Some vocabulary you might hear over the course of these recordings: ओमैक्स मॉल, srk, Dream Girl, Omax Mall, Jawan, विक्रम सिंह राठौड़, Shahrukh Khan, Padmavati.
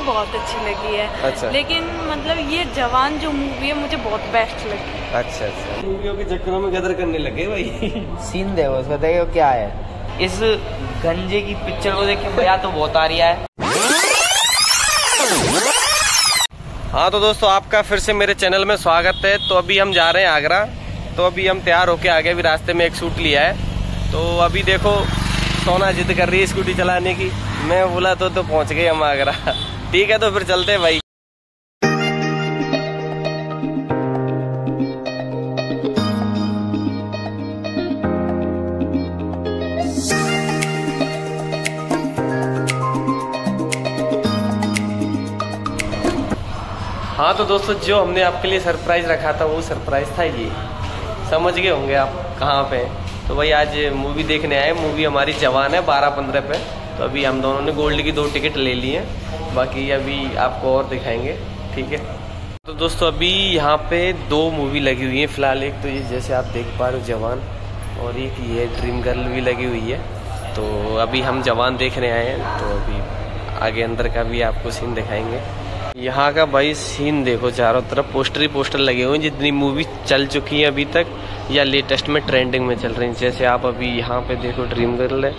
मुझे बहुत अच्छी लगी है। अच्छा। लेकिन मतलब ये जवान जो मूवी है मुझे बहुत बेस्ट लगी। अच्छा अच्छा, मूवियों के चक्करों में गदर करने लगे भाई। सीन देखो उसका, देखो क्या है, इस गंजे की पिक्चर को देख के मजा तो बहुत आ रहा है। हाँ तो दोस्तों आपका फिर से मेरे चैनल में स्वागत है। तो अभी हम जा रहे हैं आगरा, तो अभी हम तैयार होके आ गए। अभी रास्ते में एक सूट लिया है, तो अभी देखो सोना जिद कर रही है स्कूटी चलाने की। मैं बोला तो पहुंच गए हम आगरा। ठीक है तो फिर चलते हैं भाई। हाँ तो दोस्तों जो हमने आपके लिए सरप्राइज़ रखा था वो सरप्राइज़ था, ये समझ गए होंगे आप कहाँ पे। तो भाई आज मूवी देखने आए, मूवी हमारी जवान है 12-15 पे। तो अभी हम दोनों ने गोल्ड की 2 टिकट ले ली हैं, बाकी अभी आपको और दिखाएंगे। ठीक है तो दोस्तों अभी यहाँ पे 2 मूवी लगी हुई है फ़िलहाल। एक तो ये जैसे आप देख पा रहे हो जवान, और एक ये ड्रीम गर्ल भी लगी हुई है। तो अभी हम जवान देखने आए हैं, तो अभी आगे अंदर का भी आपको सीन दिखाएँगे। यहाँ का भाई सीन देखो, चारों तरफ पोस्टर ही पोस्टर लगे हुए हैं, जितनी मूवी चल चुकी है अभी तक या लेटेस्ट में ट्रेंडिंग में चल रही है। जैसे आप अभी यहाँ पे देखो ड्रीम गर्ल है,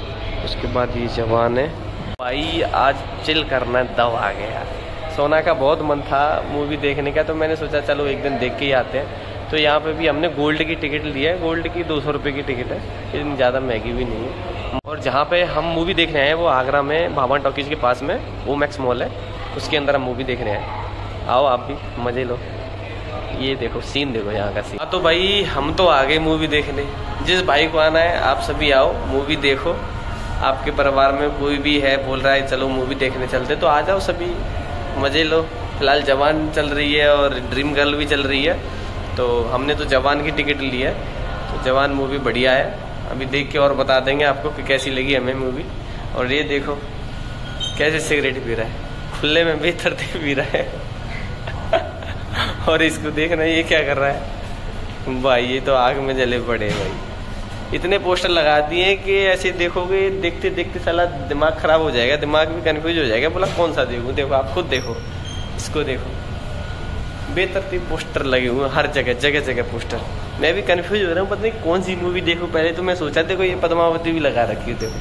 उसके बाद ये जवान है। भाई आज चिल करना दब आ गया। सोना का बहुत मन था मूवी देखने का, तो मैंने सोचा चलो एक दिन देख के ही आते हैं। तो यहाँ पर भी हमने गोल्ड की टिकट ली है, गोल्ड की 200 रुपये की टिकट है, इतनी ज़्यादा महंगी भी नहीं है। और जहाँ पर हम मूवी देखने आए हैं वो आगरा में भावान टॉकीज़ के पास में ओमैक्स मॉल है, उसके अंदर हम मूवी देख रहे हैं। आओ आप भी मज़े लो। ये देखो सीन देखो यहाँ का सीन। हाँ तो भाई हम तो आ गए मूवी देखने। जिस भाई को आना है आप सभी आओ, मूवी देखो। आपके परिवार में कोई भी है बोल रहा है चलो मूवी देखने चलते, तो आ जाओ सभी, मज़े लो। फिलहाल जवान चल रही है और ड्रीम गर्ल भी चल रही है, तो हमने तो जवान की टिकट ली है। तो जवान मूवी बढ़िया है, अभी देख के और बता देंगे आपको कि कैसी लगी हमें मूवी। और ये देखो कैसे सिगरेट पी रहा है, खुले में बेतरतीब भी रहा है। और इसको देखना ये क्या कर रहा है भाई, ये तो आग में जले पड़े भाई। इतने पोस्टर लगा दिए कि ऐसे देखोगे, देखते देखते साला दिमाग खराब हो जाएगा, दिमाग भी कंफ्यूज हो जाएगा, बोला कौन सा देखूँ। देखो आप खुद देखो, इसको देखो, बेतरतीब पोस्टर लगे हुए हर जगह, जगह जगह पोस्टर। मैं भी कन्फ्यूज हो रहा हूँ पता नहीं कौन सी मूवी देखूँ। पहले तो मैं सोचा देखो ये पद्मावती भी लगा रखी है, देखो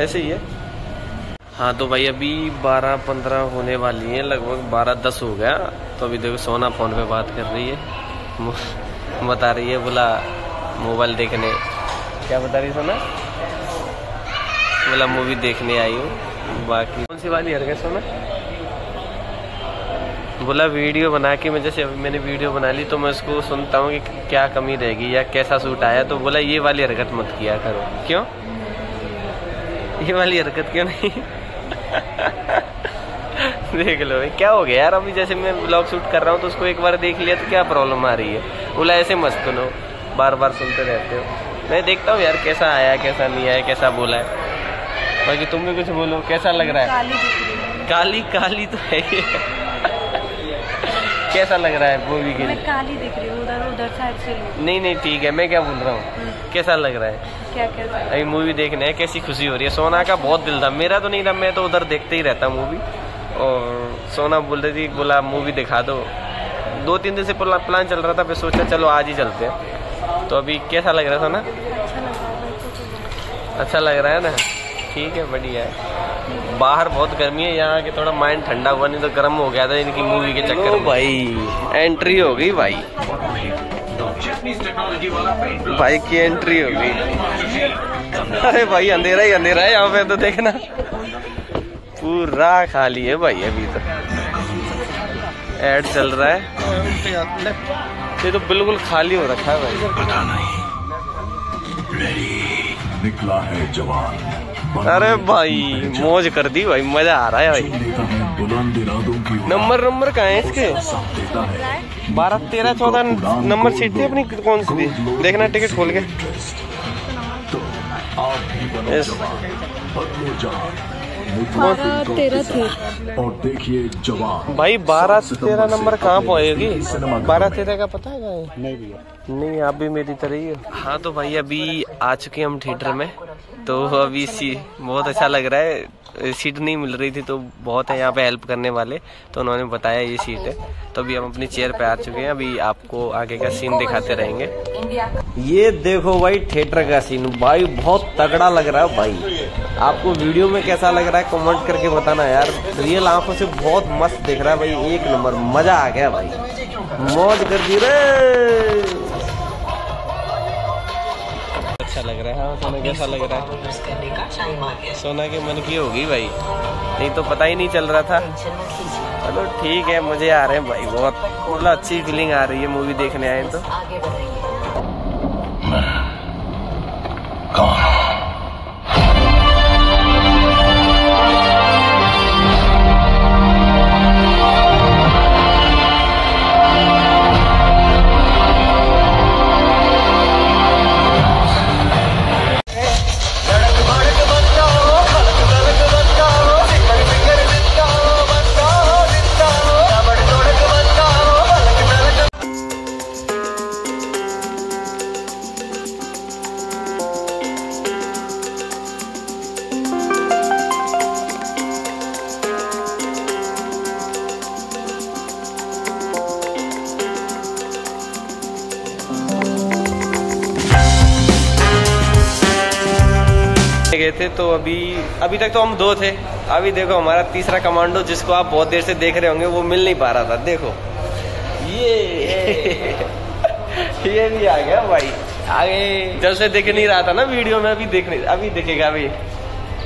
ऐसे ही है। हाँ तो भाई अभी 12:15 होने वाली है, लगभग 12:10 हो गया। तो अभी देखो सोना फ़ोन पे बात कर रही है, बता रही है बोला मोबाइल देखने, क्या बता रही सोना, बोला मूवी देखने आई हूँ। बाकी कौन सी वाली हर गया सोना, बोला वीडियो बना के, मैं जैसे अभी मैंने वीडियो बना ली तो मैं उसको सुनता हूँ कि क्या कमी रहेगी या कैसा सूट आया, तो बोला ये वाली हरकत मत किया करो। क्यों ये वाली हरकत क्यों नहीं? देख लो भाई क्या हो गया यार। अभी जैसे मैं ब्लॉग शूट कर रहा हूँ तो उसको एक बार देख लिया तो क्या प्रॉब्लम आ रही है, बोला ऐसे मत सुनो, बार बार सुनते रहते हो। मैं देखता हूँ यार कैसा आया कैसा नहीं आया, कैसा बोला है। बाकी तुम भी कुछ बोलो, कैसा लग रहा है? काली काली तो है। कैसा लग रहा है मूवी के लिए? मैं काली दिख रही हूँ उधर उधर साइड से। नहीं नहीं ठीक है, मैं क्या बोल रहा हूँ कैसा लग रहा है, क्या कैसा अभी मूवी देखने है, कैसी खुशी हो रही है। सोना का बहुत दिल था, मेरा तो नहीं था, मैं तो उधर देखते ही रहता मूवी। और सोना बोल रही थी बोला मूवी दिखा दो, 2-3 दिन से प्लान चल रहा था, फिर सोचा चलो आज ही चलते हैं। तो अभी कैसा लग रहा है सोना? अच्छा लग रहा है ना, ठीक है बढ़िया है। बाहर बहुत गर्मी है, यहाँ के थोड़ा माइंड ठंडा हुआ, नहीं तो गर्म हो गया था इनकी मूवी के चक्कर। भाई एंट्री हो गई भाई, भाई की एंट्री हो गई। अरे भाई अंधेरा ही अंधेरा है यहाँ पे, तो देखना पूरा खाली है भाई। अभी तो ऐड चल रहा है, ये तो बिल्कुल खाली हो रखा है भाई। निकला है जवान, अरे भाई मौज कर दी भाई, मजा आ रहा है भाई। नंबर नंबर कहाँ है इसके? 12, 13, 14 नंबर सीट थी अपनी, कौन सी थी देखना टिकट खोल के। भाई 12-13 नंबर कहाँ पहुँचेगी? 12-13 का पता है नहीं भैया? नहीं आप भी मेरी तरह ही। हाँ तो भाई अभी आ चुके हम थिएटर में, तो अभी बहुत अच्छा लग रहा है। सीट नहीं मिल रही थी तो बहुत है यहाँ पे हेल्प करने वाले, तो उन्होंने बताया ये सीट है। तो अभी हम अपनी चेयर पे आ चुके हैं, अभी आपको आगे का सीन दिखाते रहेंगे। ये देखो भाई थिएटर का सीन, भाई बहुत तगड़ा लग रहा है भाई। आपको वीडियो में कैसा लग रहा है कमेंट करके बताना यार। रियल आंखों से बहुत मस्त दिख रहा है भाई, एक नंबर मजा आ गया भाई, मौज कर दी रे। अच्छा लग रहा है सोना, कैसा लग रहा है? सोना के मन की होगी भाई, नहीं तो पता ही नहीं चल रहा था। चलो ठीक है, मुझे आ रहे हैं भाई बहुत मतलब अच्छी फीलिंग आ रही है मूवी देखने आए तो। गए थे तो अभी तक तो हम दो थे, अभी देखो हमारा तीसरा कमांडो जिसको आप बहुत देर से देख रहे होंगे वो मिल नहीं पा रहा था। देखो ये भी आ गया भाई, आगे जब से देख नहीं रहा था ना वीडियो में, अभी दिखेगा। अभी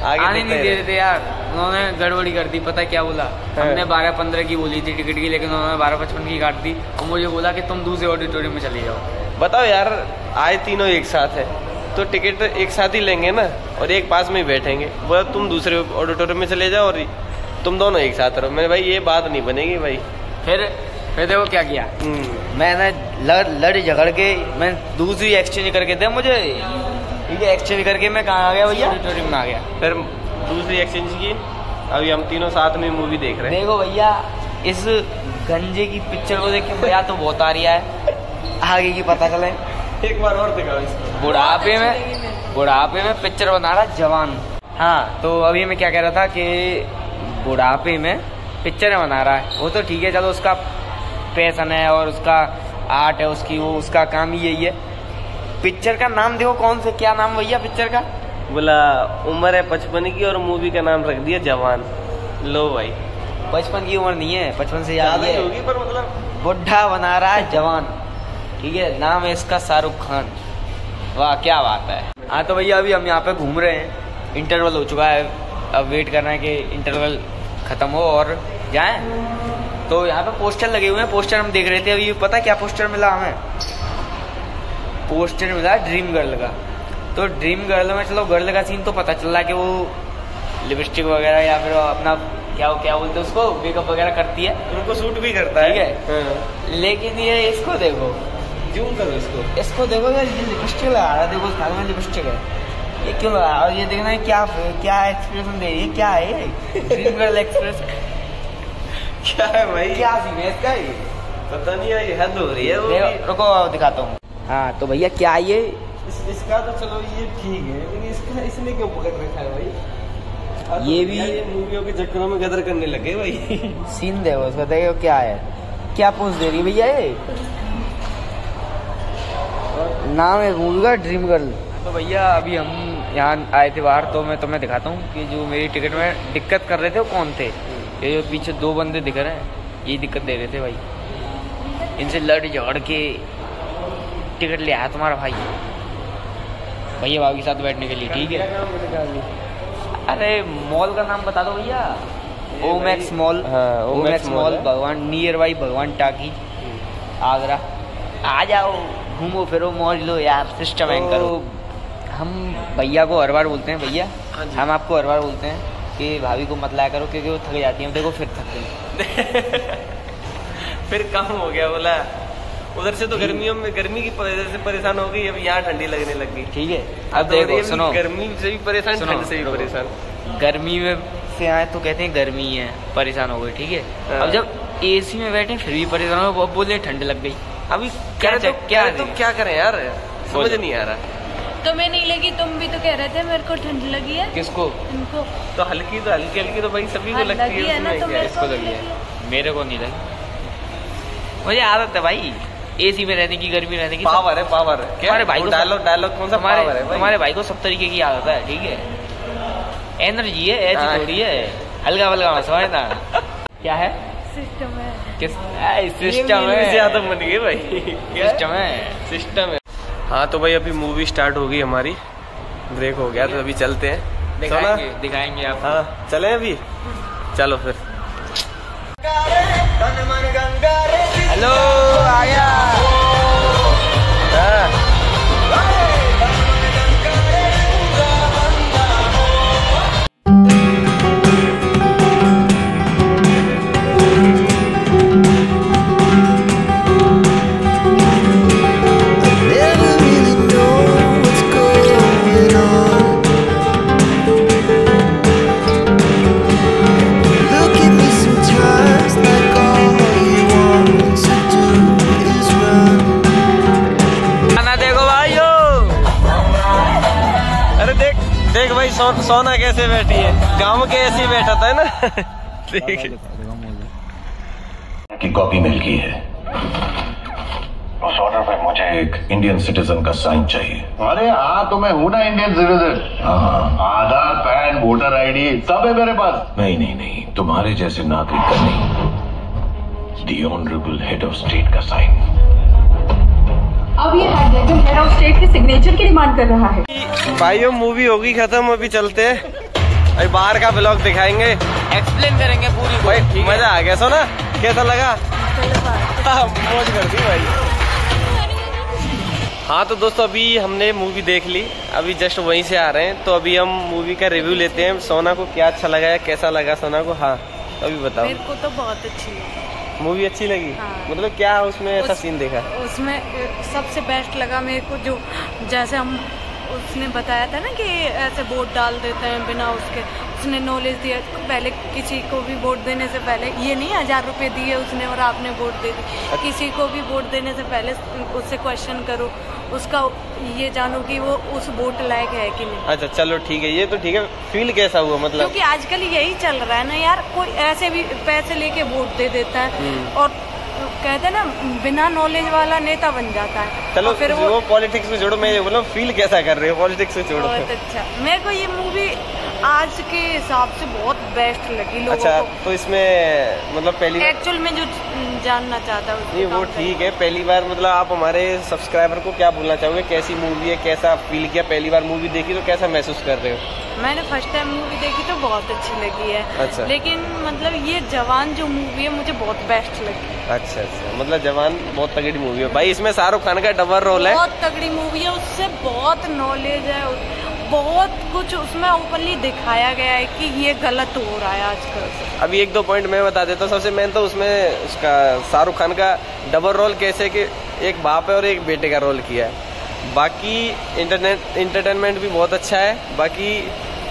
आगे नहीं दे रहे थे यार, उन्होंने गड़बड़ी कर दी। पता क्या बोला, हमने 12:15 की बोली थी टिकट की, लेकिन उन्होंने 12:55 की काट दी और मुझे बोला कि तुम दूसरे ऑडिटोरियम में चले जाओ। बताओ यार, आए तीनों एक साथ है तो टिकट एक साथ ही लेंगे ना, और एक पास में ही बैठेंगे। बोला तुम दूसरे ऑडिटोरियम में चले जाओ और तुम दोनों एक साथ रहो। मैंने भाई ये बात नहीं बनेगी भाई। फिर देखो क्या किया, मैंने लड़ झगड़ के मैं दूसरी एक्सचेंज करके दे मुझे, ठीक है एक्सचेंज करके मैं कहाँ आ गया भैया, ऑडिटोरियम में आ गया। फिर दूसरी एक्सचेंज की, अभी हम तीनों साथ में मूवी देख रहे हैं। देखो भैया, इस गंजे की पिक्चर को देख के मजा तो बहुत आ रहा है, आगे की पता चले। एक बार और दिखाओ इसको। बुढ़ापे में पिक्चर बना रहा जवान। हाँ तो अभी मैं क्या कह रहा था कि बुढ़ापे में पिक्चर बना रहा है वो, तो ठीक है चलो, उसका पैशन है और उसका आर्ट है, उसकी वो उसका काम ही यही है। पिक्चर का नाम देखो कौन से, क्या नाम भैया पिक्चर का? बोला उम्र है 55 की और मूवी का नाम रख दिया जवान। लो भाई 55 की उम्र नहीं है, 55 से ज्यादा होगी, पर मतलब बुढ़ा बना रहा है जवान, ठीक है। नाम है इसका शाहरुख खान। वाह क्या बात है। हाँ तो भैया अभी हम यहाँ पे घूम रहे हैं, इंटरवल हो चुका है, अब वेट करना है कि इंटरवल खत्म हो और जाएं। तो यहाँ पे पोस्टर लगे हुए हैं, पोस्टर हम देख रहे थे अभी। पता क्या पोस्टर मिला हमें? पोस्टर मिला ड्रीम गर्ल का। तो ड्रीम गर्ल में चलो गर्ल का सीन तो पता चल रहा है कि वो लिपस्टिक वगैरह या फिर अपना क्या क्या बोलते हैं उसको, मेकअप वगैरह करती है, उनको सूट भी करता है, ठीक है। लेकिन ये इसको देखो, जूम करो इसको देखो, ये लिपस्टिक लगा रहा है, देखो उसका में लिपस्टिक है, ये क्यों लगा? और ये देखना है क्या क्या एक्सप्रेशन दे रही है, क्या है ड्रीम गर्ल एक्सप्रेस, क्या है भाई, क्या सीन है इसका? ये पता नहीं है, हद हो रही है वो। रुको दिखाता हूँ। हाँ तो भैया क्या ये इसका तो चलो ये ठीक है, लेकिन इसका इसने क्यों पकड़ रखा है भाई? ये भी मूवियों के चक्करों में गदर करने लगे भाई। सीन देखो उसका, देखो क्या है, क्या पोज दे रही भैया ये। नाम है मूवी का ड्रीम गर्ल। तो भैया अभी हम यहाँ आए थे बाहर, तो मैं तुम्हें दिखाता हूँ कि जो मेरी टिकट में दिक्कत कर रहे थे वो कौन थे। ये जो पीछे दो बंदे दिख रहे हैं, ये दिक्कत दे रहे थे भाई, इनसे लड़ झगड़ के टिकट ले आया तुम्हारा भाई, भैया बाबू के साथ बैठने के लिए, ठीक है। अरे मॉल का नाम बता दो भैया, ओमैक्स मॉल। ओमैक्स मॉल Bhagwan near by Bhagwan talkie Agra, आ जाओ घूमो फिरो मौज लो यार, सिस्टम एंकर। हम भैया को हर बार बोलते हैं, भैया हम आपको हर बार बोलते हैं कि भाभी को मत लाया करो क्योंकि वो थक जाती है। देखो फिर थक गई। फिर कम हो गया, बोला उधर से तो गर्मियों में गर्मी की वजह से परेशान हो गई, अब यहाँ ठंडी लगने लग गई, ठीक है। अब देखो सुनो, गर्मी से भी परेशान, ठंड से भी परेशान। गर्मी में से आए तो कहते हैं गर्मी है, परेशान हो गई, ठीक है। अब जब AC में बैठे फिर भी परेशान हो, बोले ठंड लग गई। अभी क्या करें यार, समझ नहीं आ रहा। तुम्हें नहीं लगी, तुम भी तो कह रहे थे मेरे को ठंड लगी है। किसको? इनको। तो हल्की हल्की तो भाई सभी को लगती है ना, तो इसको लगी है, मेरे को नहीं लगी। मुझे आदत है भाई एसी में रहने की, गर्मी रहने की, पावर है पावर है। हमारे भाई को डायलॉग कौन सा पावर है? हमारे भाई को सब तरीके की आदत है, ठीक है, एनर्जी है, ऐसी थोड़ी है, हल्का हल्का समझ ना क्या है, सिस्टम है। किस सिस्टम है? ज्यादा बन गई भाई, सिस्टम है, सिस्टम है। हाँ तो भाई अभी मूवी स्टार्ट हो गई हमारी, ब्रेक हो गया तो अभी चलते हैं, दिखाएंगे आप। हाँ चले अभी, चलो फिर। हेलो आया सोना कैसे बैठी है, गाँव के ऐसे ही बैठा था ना। ठीक है कि कॉपी मिल गई है, उस ऑर्डर पे मुझे एक इंडियन सिटीजन का साइन चाहिए। अरे हाँ तो मैं हूँ ना इंडियन सिटीजन। हाँ आधार, पैन, वोटर आईडी सब है मेरे पास। नहीं नहीं नहीं, तुम्हारे जैसे नागरिक का नहीं, the honourable head of state का साइन। अब ये हेड ऑफ स्टेट के सिग्नेचर की डिमांड कर रहा है। भाइयों मूवी होगी खत्म, अभी चलते हैं, अभी बाहर का ब्लॉग दिखाएंगे, एक्सप्लेन करेंगे पूरी। भाई मजा आ गया, सोना कैसा लगा? मौज कर दी भाई। हाँ तो दोस्तों अभी हमने मूवी देख ली, अभी जस्ट वहीं से आ रहे हैं, तो अभी हम मूवी का रिव्यू लेते हैं। सोना को क्या अच्छा लगा, कैसा लगा सोना को? हाँ अभी बताओ। मेरे को तो बहुत अच्छी लगी मूवी। अच्छी लगी? हाँ। मतलब क्या उसमें ऐसा सीन देखा? उसमें सबसे बेस्ट लगा मेरे को जो, जैसे हम उसने बताया था ना कि ऐसे वोट डाल देते हैं बिना उसके, उसने नॉलेज दिया। पहले किसी को भी वोट देने से पहले, ये नहीं 1000 रुपये दिए उसने और आपने वोट दे दी, अच्छा। किसी को भी वोट देने से पहले उससे क्वेश्चन करो, उसका ये जानो कि वो उस वोट लायक है कि नहीं। अच्छा चलो ठीक है, ये तो ठीक है। फील कैसा हुआ मतलब? क्योंकि आजकल यही चल रहा है ना यार, कोई ऐसे भी पैसे लेके वोट दे देता है, और कहते हैं ना बिना नॉलेज वाला नेता बन जाता है। चलो फिर वो पॉलिटिक्स में जोड़ो, मैं ये बोला फील कैसा कर रहे हो पॉलिटिक्स में जोड़ो। बहुत अच्छा, मेरे को ये मूवी आज के हिसाब से बहुत बेस्ट लगी लोगों को। अच्छा तो इसमें मतलब पहली एक्चुअल में जो जानना चाहता हूँ वो ठीक है। पहली बार मतलब आप हमारे सब्सक्राइबर को क्या बोलना चाहोगे, कैसी मूवी है, कैसा फील किया, पहली बार मूवी देखी तो कैसा महसूस कर रहे हो? मैंने फर्स्ट टाइम मूवी देखी तो बहुत अच्छी लगी है। अच्छा। लेकिन मतलब ये जवान जो मूवी है मुझे बहुत बेस्ट लगी। अच्छा अच्छा, मतलब जवान बहुत तगड़ी मूवी है भाई, इसमें शाहरुख खान का डबल रोल है, बहुत तगड़ी मूवी है, उससे बहुत नॉलेज है, बहुत कुछ उसमें ओपनली दिखाया गया है कि ये गलत हो रहा है आजकल। अभी 1-2 पॉइंट मैं बता देता हूँ। सबसे मेन तो उसमें उसका शाहरुख खान का डबल रोल कैसे कि एक बाप है और एक बेटे का रोल किया है। बाकी इंटरटेनमेंट भी बहुत अच्छा है, बाकी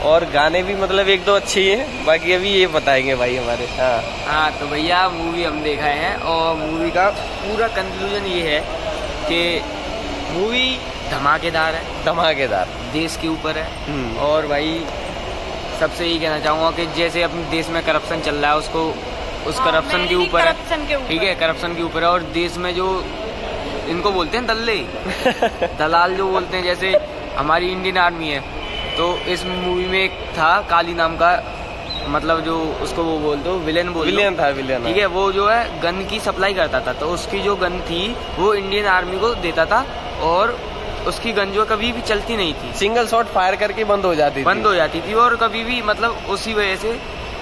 और गाने भी मतलब 1-2 अच्छे हैं, बाकी अभी ये बताएंगे भाई हमारे। हाँ हाँ तो भैया मूवी हम देखा है, और मूवी का पूरा कंक्लूजन ये है कि मूवी धमाकेदार है, धमाकेदार देश के ऊपर है। और भाई सबसे यही कहना चाहूँगा कि जैसे अपने देश में करप्शन चल रहा है, उसको उस करप्शन के ऊपर है, ठीक है, करप्शन के ऊपर है। और देश में जो इनको बोलते हैं दल्ले दलाल जो बोलते हैं, जैसे हमारी इंडियन आर्मी है, तो इस मूवी में एक था काली नाम का, मतलब जो उसको वो बोलते हो विलेन, विलेन था, विलेन ठीक है। वो जो है गन की सप्लाई करता था, तो उसकी जो गन थी वो इंडियन आर्मी को देता था, और उसकी गन जो कभी भी चलती नहीं थी, सिंगल शॉट फायर करके बंद हो जाती थी। और कभी भी मतलब उसी वजह से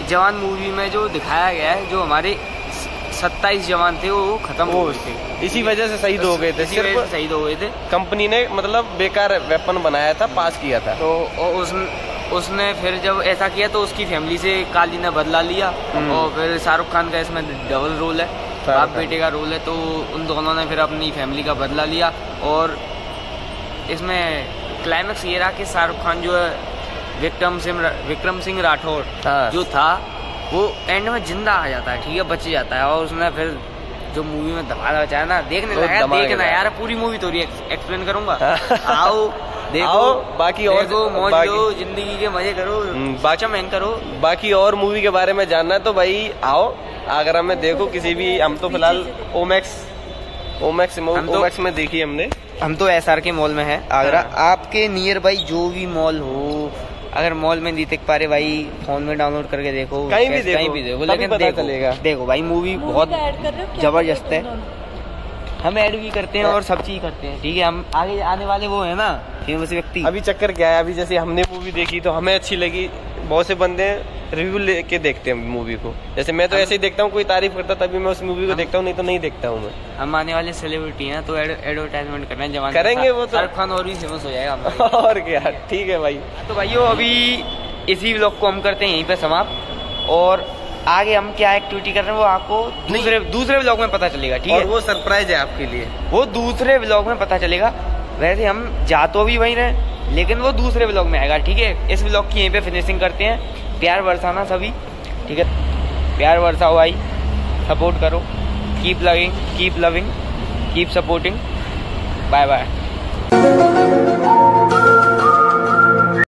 जवान मूवी में जो दिखाया गया है, जो हमारे 27 जवान थे वो खत्म हो गए थे, इसी वजह से शहीद हो गए थे, शहीद हो गए थे। कंपनी ने मतलब बेकार वेपन बनाया था, पास किया था, तो उसने फिर जब ऐसा किया तो उसकी फैमिली से काली ने बदला लिया। और फिर शाहरुख खान का इसमें डबल रोल है, बाप बेटे का रोल है, तो उन दोनों ने फिर अपनी फैमिली का बदला लिया। और इसमें क्लाइमेक्स ये रहा कि शाहरुख खान जो है विक्रम सिंह राठौड़ जो था वो एंड में जिंदा आ जाता है, ठीक है, बच जाता है। और उसने फिर जो मूवी में धमाल मचाया ना, देखने तो लायक, देखना यार पूरी मूवी तो एक्सप्लेन करूंगा। आओ देखो, बाकी और मौज लो, जिंदगी के मजे करो, बाचा मैंग करो। बाकी और मूवी के बारे में जानना है तो भाई आओ आगरा में देखो किसी भी, हम तो फिलहाल ओमैक्स में देखी हमने। हम तो SRK मॉल में है आगरा। आपके नियर बाई जो भी मॉल हो, अगर मॉल में नहीं देख पा रहे भाई फोन में डाउनलोड करके देखो, कहीं भी देखो लेकिन देखो भाई मूवी बहुत जबरदस्त है। हम ऐड भी करते हैं और सब चीज करते हैं, ठीक है। हम आगे आने वाले वो है ना फेमस व्यक्ति। अभी चक्कर क्या है, अभी जैसे हमने मूवी देखी तो हमें अच्छी लगी, बहुत से बंदे रिव्यू लेके देखते हैं मूवी को। जैसे मैं तो ऐसे ही देखता हूँ, कोई तारीफ करता तभी मैं उस मूवी को देखता हूँ, नहीं तो नहीं देखता हूँ मैं। हम आने वाले सेलिब्रिटी हैं तो एडवर्टाइजमेंट करना है, जवान करेंगे वो तो शाहरुख खान और भी फेमस हो जाएगा और क्या। ठीक है भाई, तो भाइयों अभी इसी व्लॉग को हम करते हैं यहीं पर समाप्त, और आगे हम क्या एक्टिविटी कर रहे हैं वो आपको दूसरे व्लॉग में पता चलेगा, ठीक है। वो सरप्राइज है आपके लिए, वो दूसरे व्लॉग में पता चलेगा। वैसे हम जा तो भी वहीं रहे लेकिन वो दूसरे व्लॉग में आएगा, ठीक है। इस व्लॉग की यहीं पे फिनिशिंग करते हैं। प्यार बरसाना सभी, ठीक है, प्यार बरसाओ भाई, सपोर्ट करो, keep loving keep supporting. Bye bye.